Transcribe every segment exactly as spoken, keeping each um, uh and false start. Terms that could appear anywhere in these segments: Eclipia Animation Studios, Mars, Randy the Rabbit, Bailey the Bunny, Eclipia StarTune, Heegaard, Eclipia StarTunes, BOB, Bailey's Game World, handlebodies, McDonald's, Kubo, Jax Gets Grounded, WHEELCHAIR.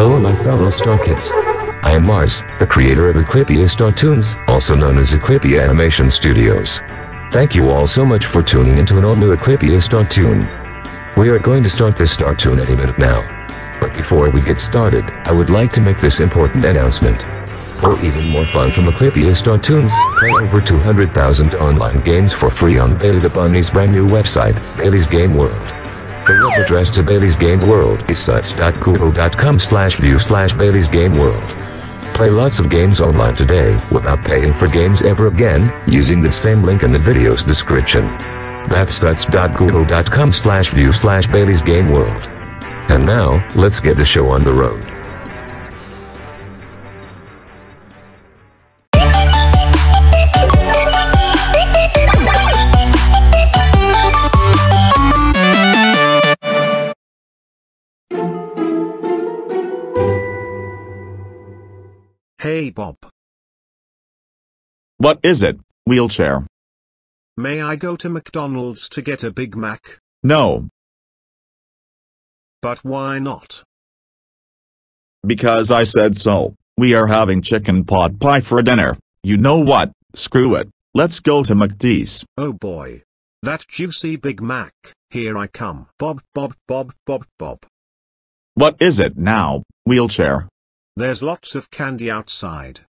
Hello my fellow Star Kids. I am Mars, the creator of Eclipia StarTunes, also known as Eclipia Animation Studios. Thank you all so much for tuning into an all-new Eclipia StarTune. We are going to start this StarTune any minute now. But before we get started, I would like to make this important announcement. For even more fun from Eclipia StarTunes, play over two hundred thousand online games for free on Bailey the Bunny's brand new website, Bailey's Game World. The web address to Bailey's Game World is sites dot kubo dot com slash view slash Bailey's Game World. Play lots of games online today, without paying for games ever again, using the same link in the video's description. That's sites dot kubo dot com slash view slash Bailey's Game World. And now, let's get the show on the road. Hey Bob. What is it, wheelchair? May I go to McDonald's to get a Big Mac? No. But why not? Because I said so. We are having chicken pot pie for dinner. You know what, screw it, let's go to McD's. Oh boy. That juicy Big Mac, here I come. Bob, Bob, Bob, Bob, Bob. What is it now, wheelchair? There's lots of candy outside.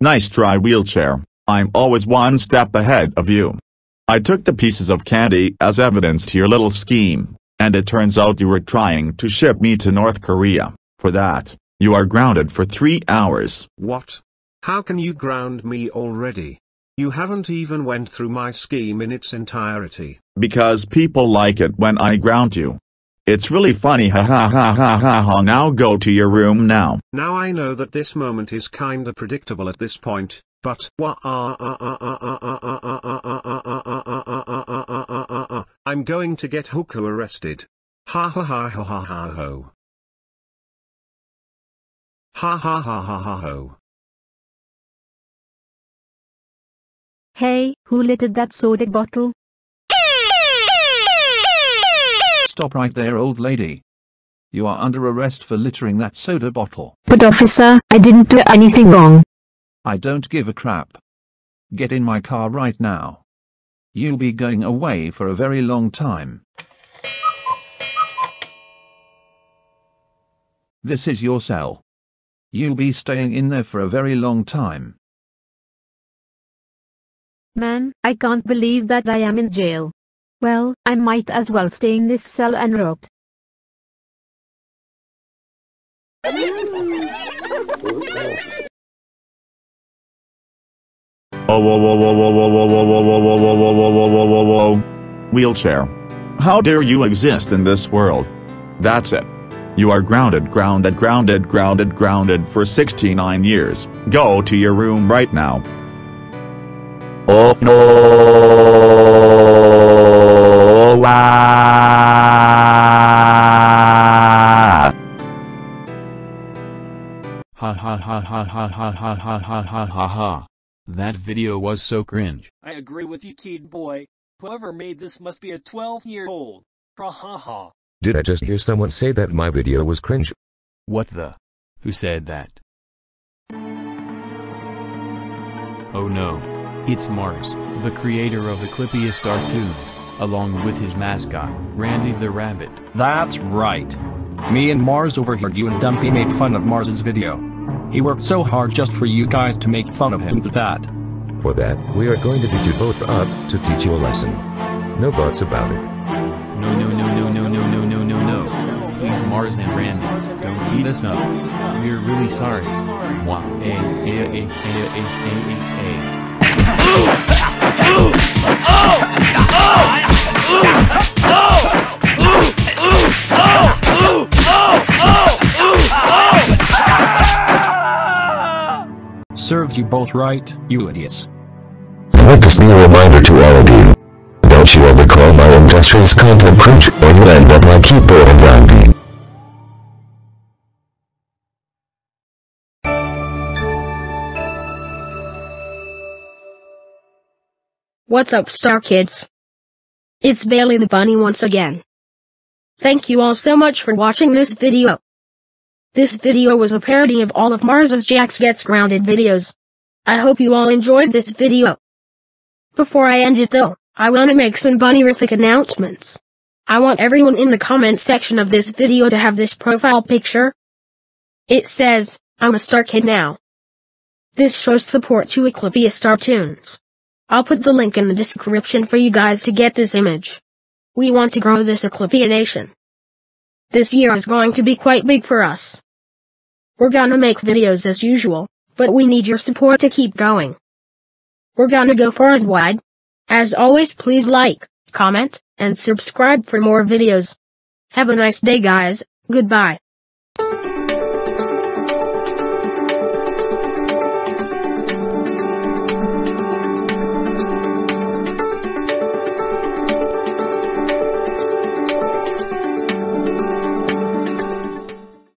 Nice try, wheelchair. I'm always one step ahead of you. I took the pieces of candy as evidence to your little scheme, and it turns out you were trying to ship me to North Korea. For that, you are grounded for three hours. What? How can you ground me already? You haven't even went through my scheme in its entirety. Because people like it when I ground you. It's really funny, ha ha ha ha ha ha. Now go to your room now. Now I know that this moment is kinda predictable at this point, but I'm going to get Hooker arrested. Ha ha ha ha ha ha ho. Ha ha ha ha ha ho. Hey, who littered that soda bottle? Stop right there, old lady. You are under arrest for littering that soda bottle. But officer, I didn't do anything wrong. I don't give a crap. Get in my car right now. You'll be going away for a very long time. This is your cell. You'll be staying in there for a very long time. Man, I can't believe that I am in jail. Well, I might as well stay in this cell and rot. Wheelchair. How dare you exist in this world? That's it. You are grounded, grounded, grounded, grounded, grounded for sixty-nine years. Go to your room right now. Oh no. Ha ha ha ha ha ha ha ha ha ha ha ha. That video was so cringe. I agree with you, kid boy. Whoever made this must be a twelve year old. Ha ha ha. Did I just hear someone say that my video was cringe? What the? Who said that? Oh no. It's Mars, the creator of Eclipia StarTunes, along with his mascot, Randy the Rabbit. That's right. Me and Mars overheard you and Dumpy made fun of Mars's video. He worked so hard just for you guys to make fun of him for that. For that, we are going to beat you both up to teach you a lesson. No buts about it. No, no, no, no, no, no, no, no, no, no. Please, Mars and Randy, don't beat us up. We're really sorry. Mwah. Eh, eh, eh, eh, eh, eh, eh, eh. Serves you both right, you idiots. I'd like this be a reminder to all of you. Don't you ever call my industrious content cringe, or you'll end up like Keyboard and Randy. What's up, Star Kids? It's Bailey the Bunny once again. Thank you all so much for watching this video. This video was a parody of all of Mars' Jax Gets Grounded videos. I hope you all enjoyed this video. Before I end it though, I wanna make some bunny-rific announcements. I want everyone in the comment section of this video to have this profile picture. It says, "I'm a star kid now." This shows support to Eclipia StarTunes. I'll put the link in the description for you guys to get this image. We want to grow this Eclipia nation. This year is going to be quite big for us. We're gonna make videos as usual, but we need your support to keep going. We're gonna go far and wide. As always, please like, comment, and subscribe for more videos. Have a nice day, guys. Goodbye.